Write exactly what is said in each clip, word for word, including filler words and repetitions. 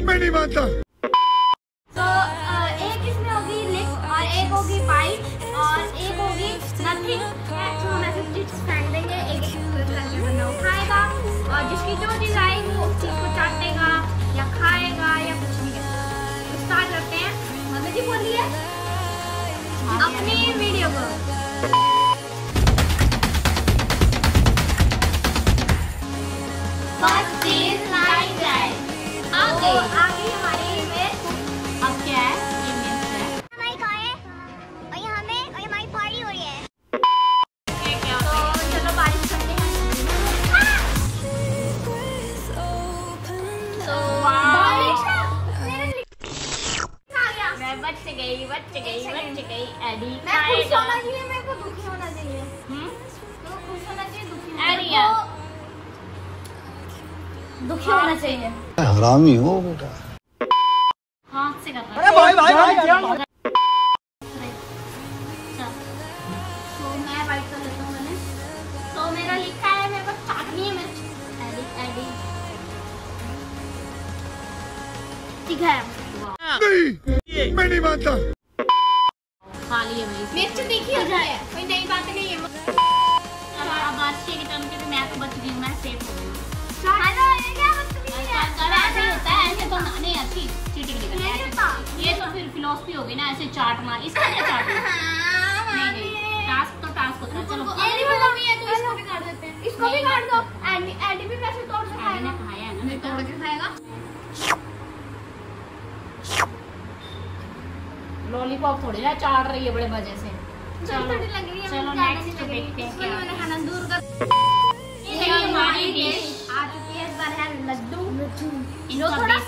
Line में नहीं मानता। तो एक इसमें होगी लिप और एक होगी बाइट और एक होगी नथिंग। तो मैं फिफ्टी फेंक देंगे, एक एक बंदा उठाएगा और जिसकी जो चीज आएगी वो उस चीज को चाटेगा या खाएगा या कुछ भी। तो स्टार्ट करते हैं। मम्मी जी बोलिए अपने वीडियो को। बच गई बच गई बच गई एडी। मैं खुश होना चाहिए, मेरे को दुखी होना चाहिए। हम्म तो खुश होना चाहिए, दुखी एडिया दुखी होना चाहिए। हरामी हो बेटा। हां से कर। अरे भाई भाई भाई तो मैं बाइट कर लेता हूं। मैंने तो मेरा लिखा है, मेरे को चाटनी है। मैं एडी एडी ठीक है। नहीं मैं नहीं मानता। खा लिए मिर्च देखी हो जाए, कोई नई बात नहीं है। अब बादशाह के टाइम के तो मैं तो बच गई, मैं सेफ हो गई। हेलो ये क्या बदतमीजी है? ऐसे होता है, ऐसे तो नहीं अच्छी चीटिंग नहीं करते। ये तो फिर फिलॉसफी हो गई ना, ऐसे चाट मार। इसको क्या चाट? नहीं नहीं टास्क तो टास्क होता है। चलो मेरी भी कमी है तो इसको भी काट देते हैं। इसको भी काट दो। एडी एडी भी वैसे तोड़ के खाएगा। खाया ना मैं तोड़ के खाएगा। लॉलीपॉप थोड़ी ना चाट रही है बड़े मजे से। चलो चलो नेक्स्ट तो देखते हैं क्या है। खाना दूर कर। ये हमारी डिश आ चुकी है। इस बार है लड्डू। इन लोग थोड़ा जो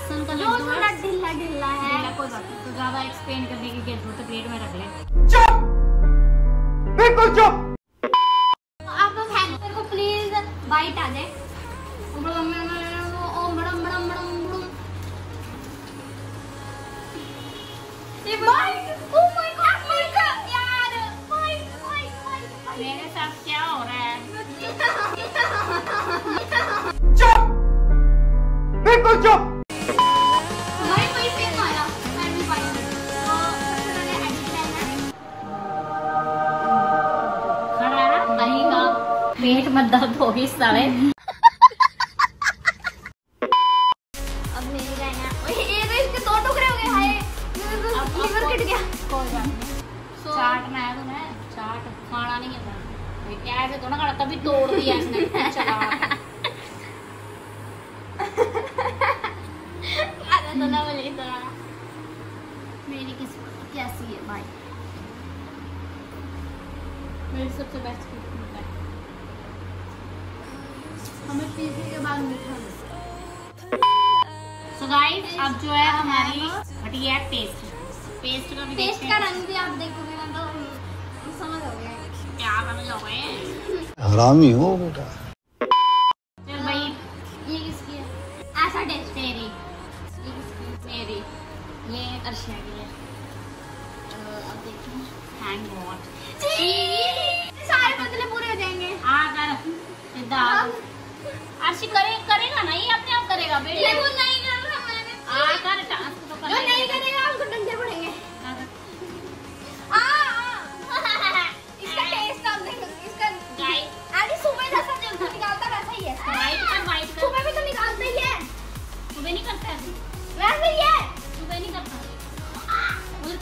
थोड़ा ढीला ढीला है, कोई बात नहीं। तो ज्यादा एक्सप्लेन करने की जरूरत है, तो प्लेट में रख ले। चुप बिल्कुल चुप। आप लोग हैं मेरे को प्लीज बाइट आ जाए। ओम बड़म बड़म बड़म ये bite. Oh my god my god यार बाइट बाइट बाइट। मेरे साथ क्या हो रहा है? चुप बिल्कुल चुप। भाई कोई फेंक मारा मैं भी बाइट। तो सबसे पहले एडिट करना खड़ा रहा कहीं का पेट मत दर्द होगी सारे। अब मेरी रहना। ओए ये तो इसके दो टुकड़े हो गए। हाय लीवर कट गया। कोई बात नहीं, चाट ना है तो ना चाट, खाना नहीं है बेटा। ऐसे तो ना खड़ा, तभी तोड़ दिया इसने। चला अरे तो ना बोले तो ना मेरी किस्मत कैसी है भाई। मेरी सबसे बेस्ट किस्मत है। हमें पीछे के बाद मीठा मिला। सो गाइस अब जो है हमारी घटिया पेस्ट पेस्ट का पेस्ट का रंग भी आप देखोगे ना तो समझ हो गया क्या बन लो है। हरामी हो बेटा। चल भाई ये किसकी है? ऐसा टेस्ट मेरी। ये किसकी? मेरी। ये अर्शा की है। अब देखो हैंड वॉट सारे बदले पूरे हो जाएंगे। हां कर दाल अर्शी करे करेगा ना, ये अपने आप करेगा बेटा। ये वो नहीं कर रहा मैंने। हां कर टास्क तो कर। जो नहीं करेगा उनको डंडे पड़ेंगे।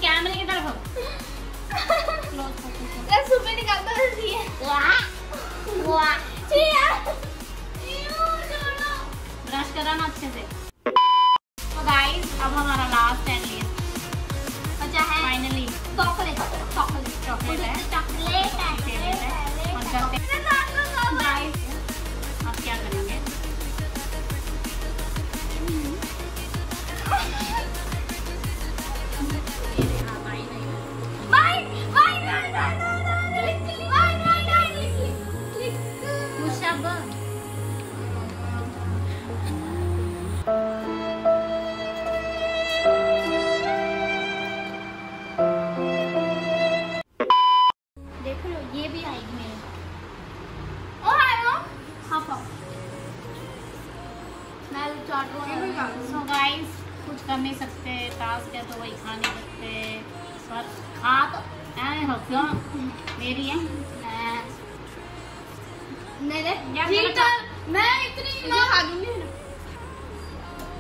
कैमरे की तरफ सुबह निकालता रहती है। ब्रश करा ना अच्छे से। तो गाइस अब हमारा लास्ट एंड बचा है। फाइनली चॉकलेट चॉकलेट चॉकलेट है चॉकलेट है। अब क्या करेंगे? कुछ कमी सकते टास्क है तो वही खाने सकते पर खा तो ऐसा मेरी है मेरे ठीक है मैं इतनी ना खा दूंगी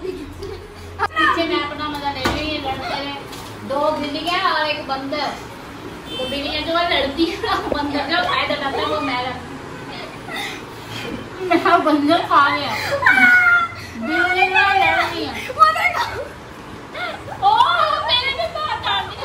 पीछे मैं अपना मजा ले रही है लड़ते हैं दो बिल्लियाँ और एक बंदर तो बिल्लियाँ जो है लड़ती है बंदर जो फायदा करता है वो मैं मेरा बंदर खा गया बिल्लियाँ लड़ती हैं ओ मेरे भी बात आ गई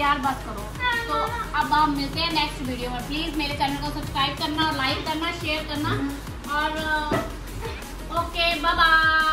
यार बस करो। तो अब हम मिलते हैं नेक्स्ट वीडियो में। प्लीज मेरे चैनल को सब्सक्राइब करना और लाइक करना शेयर करना और ओके बाय बाय।